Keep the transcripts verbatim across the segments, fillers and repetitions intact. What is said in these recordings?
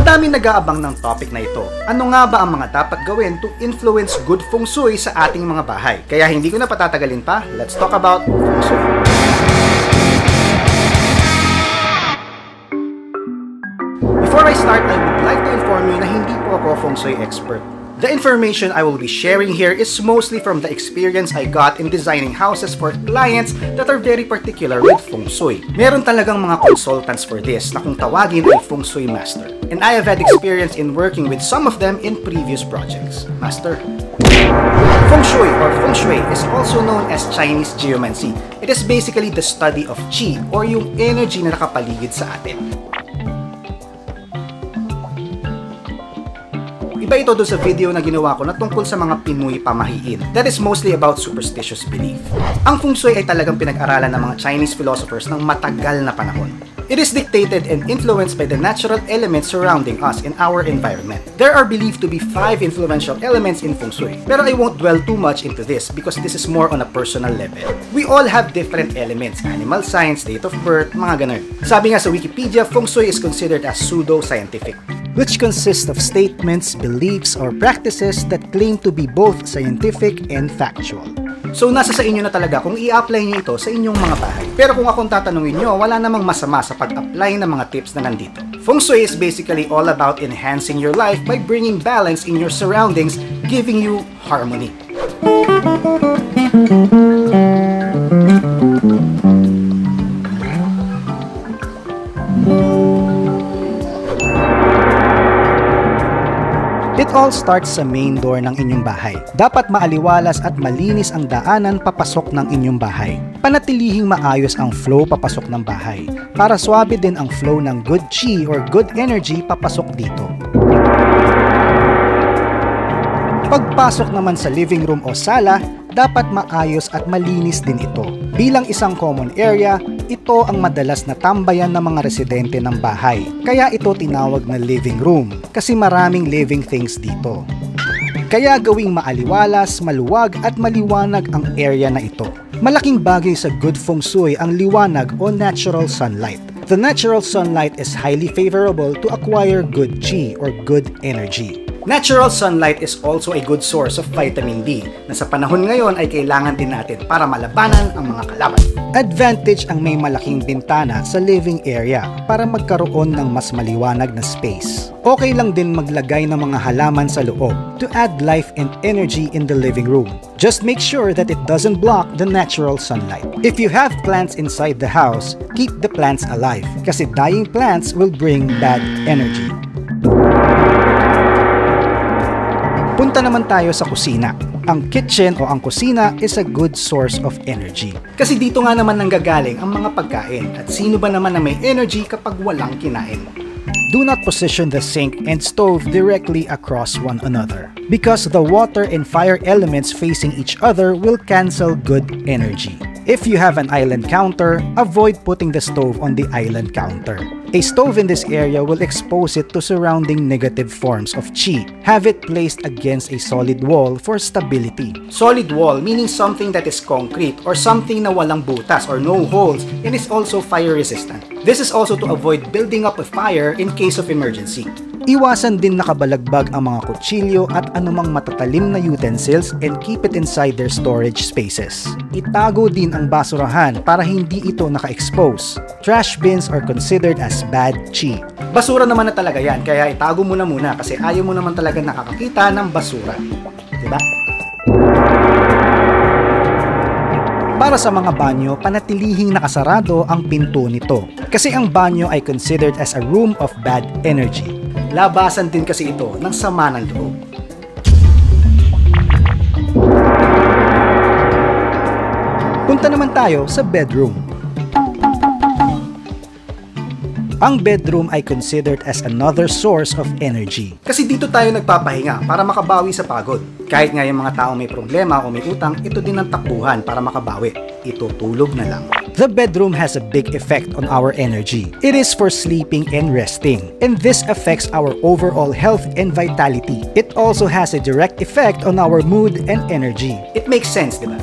Madaming nag-aabang ng topic na ito. Ano nga ba ang mga dapat gawin to influence good feng shui sa ating mga bahay? Kaya hindi ko na patatagalin pa, let's talk about feng shui. Before I start, I would like to inform you na hindi po ako feng shui expert. The information I will be sharing here is mostly from the experience I got in designing houses for clients that are very particular with feng shui. Meron talagang mga consultants for this na kung tawagin ay feng shui master. And I have had experience in working with some of them in previous projects. Master. Feng Shui or Feng Shui is also known as Chinese geomancy. It is basically the study of Qi or yung energy na nakapaligid sa atin. Iba ito doon sa video na ginawa ko na tungkol sa mga Pinoy pamahiin. That is mostly about superstitious belief. Ang Feng Shui ay talagang pinag-aralan ng mga Chinese philosophers ng matagal na panahon. It is dictated and influenced by the natural elements surrounding us in our environment. There are believed to be five influential elements in Feng Shui. Pero I won't dwell too much into this because this is more on a personal level. We all have different elements. Animal signs, date of birth, mga ganun. Sabi nga sa Wikipedia, Feng Shui is considered as pseudo-scientific, which consists of statements, beliefs, or practices that claim to be both scientific and factual. So nasa sa inyo na talaga kung i-apply nyo ito sa inyong mga bahay. Pero kung akong tatanungin nyo, wala namang masama sa pag-apply ng mga tips na nandito. Feng Shui is basically all about enhancing your life by bringing balance in your surroundings, giving you harmony. It all starts sa main door ng inyong bahay. Dapat maaliwalas at malinis ang daanan papasok ng inyong bahay. Panatilihing maayos ang flow papasok ng bahay para swabe din ang flow ng good qi or good energy papasok dito. Pagpasok naman sa living room o sala, dapat maayos at malinis din ito. Bilang isang common area, ito ang madalas na tambayan ng mga residente ng bahay. Kaya ito tinawag na living room kasi maraming living things dito. Kaya gawing maaliwalas, maluwag at maliwanag ang area na ito. Malaking bagay sa good feng shui ang liwanag o natural sunlight. The natural sunlight is highly favorable to acquire good qi or good energy. Natural sunlight is also a good source of vitamin D na sa panahon ngayon ay kailangan din natin para malabanan ang mga kalaban. Advantage ang may malaking bintana sa living area para magkaroon ng mas maliwanag na space. Okay lang din maglagay ng mga halaman sa loob to add life and energy in the living room. Just make sure that it doesn't block the natural sunlight. If you have plants inside the house, keep the plants alive kasi dying plants will bring bad energy. Punta naman tayo sa kusina. Ang kitchen o ang kusina is a good source of energy. Kasi dito nga naman nanggagaling ang mga pagkain at sino ba naman na may energy kapag walang kinain. Do not position the sink and stove directly across one another because the water and fire elements facing each other will cancel good energy. If you have an island counter, avoid putting the stove on the island counter. A stove in this area will expose it to surrounding negative forms of qi. Have it placed against a solid wall for stability. Solid wall meaning something that is concrete or something na walang butas or no holes and is also fire resistant. This is also to avoid building up a fire in case of emergency. Iwasan din nakabalagbag ang mga kutsilyo at anumang matatalim na utensils and keep it inside their storage spaces. Itago din ang basurahan para hindi ito naka-expose. Trash bins are considered as bad qi. Basura naman na talaga yan, kaya itago mo na muna kasi ayaw mo naman talaga nakakakita ng basura. Diba? Para sa mga banyo, panatilihing nakasarado ang pinto nito kasi ang banyo ay considered as a room of bad energy. Labasan din kasi ito ng sama ng loob. Punta naman tayo sa bedroom. Ang bedroom ay considered as another source of energy. Kasi dito tayo nagpapahinga para makabawi sa pagod. Kahit nga yung mga tao may problema o may utang, ito din ang takbuhan para makabawi. Itutulog na lang. The bedroom has a big effect on our energy. It is for sleeping and resting, and this affects our overall health and vitality. It also has a direct effect on our mood and energy. It makes sense, diba?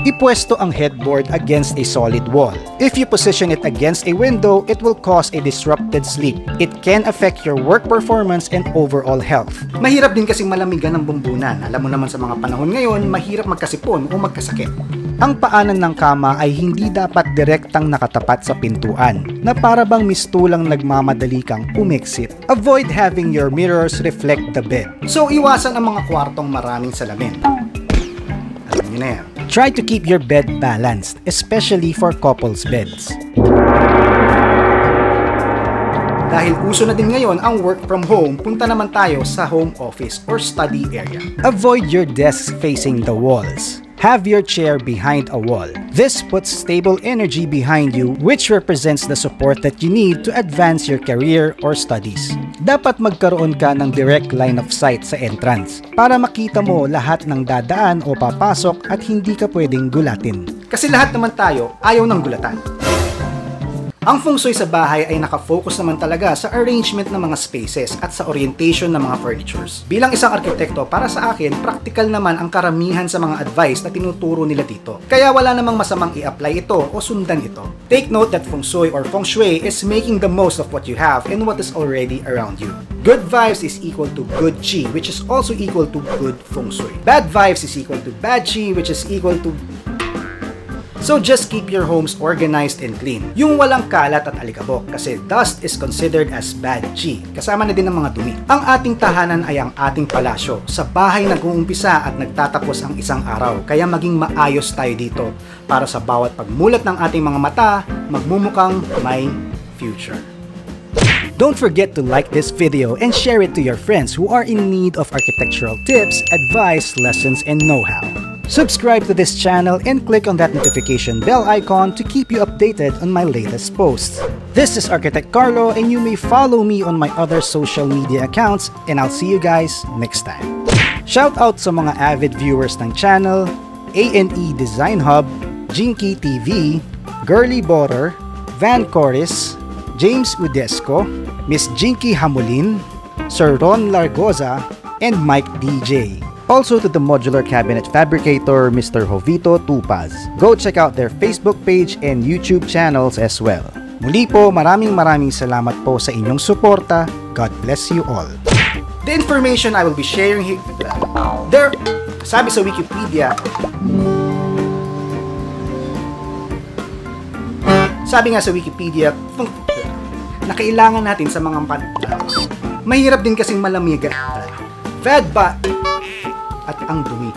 Ipwesto ang headboard against a solid wall. If you position it against a window, it will cause a disrupted sleep. It can affect your work performance and overall health. Mahirap din kasing malamigan ng bumbunan. Alam mo naman sa mga panahon ngayon, mahirap magkasipon o magkasakit. Ang paanan ng kama ay hindi dapat direktang nakatapat sa pintuan, na para bang mistulang nagmamadali kang umexit. Avoid having your mirrors reflect the bed. So iwasan ang mga kwartong maraming salamin. Alam niyo na yan. Try to keep your bed balanced, especially for couples beds. Dahil uso na din ngayon ang work from home, punta naman tayo sa home office or study area. Avoid your desks facing the walls. Have your chair behind a wall. This puts stable energy behind you, which represents the support that you need to advance your career or studies. Dapat magkaroon ka ng direct line of sight sa entrance para makita mo lahat ng dadaan o papasok at hindi ka pwedeng gulatin. Kasi lahat naman tayo ayaw ng gulatan. Ang feng shui sa bahay ay nakafocus naman talaga sa arrangement ng mga spaces at sa orientation ng mga furnitures. Bilang isang arkitekto, para sa akin, practical naman ang karamihan sa mga advice na tinuturo nila dito. Kaya wala namang masamang i-apply ito o sundan ito. Take note that feng shui or feng shui is making the most of what you have and what is already around you. Good vibes is equal to good qi, which is also equal to good feng shui. Bad vibes is equal to bad qi, which is equal to... So just keep your homes organized and clean. Yung walang kalat at alikabok, kasi dust is considered as bad qi. Kasama na din ang mga dumi. Ang ating tahanan ay ang ating palasyo. Sa bahay nag-uumpisa at nagtatapos ang isang araw. Kaya maging maayos tayo dito para sa bawat pagmulat ng ating mga mata, magmumukhang may future. Don't forget to like this video and share it to your friends who are in need of architectural tips, advice, lessons, and know-how. Subscribe to this channel and click on that notification bell icon to keep you updated on my latest posts. This is Architect Carlo, and you may follow me on my other social media accounts, and I'll see you guys next time. Shout out sa mga avid viewers ng channel, A and E Design Hub, Jinky T V, Girly Boter, Van Corris, James Udesco, Miss Jinky Hamulin, Sir Ron Largoza, and Mike D J. Also to the modular cabinet fabricator, Mister Hovito Tupaz. Go check out their Facebook page and YouTube channels as well. Muli po, maraming maraming salamat po sa inyong suporta. God bless you all. The information I will be sharing here... There, sabi sa Wikipedia... Sabi nga sa Wikipedia... Na kailangan natin sa mga... Mahirap din kasing malamiga. Fed ba... at ang dumi.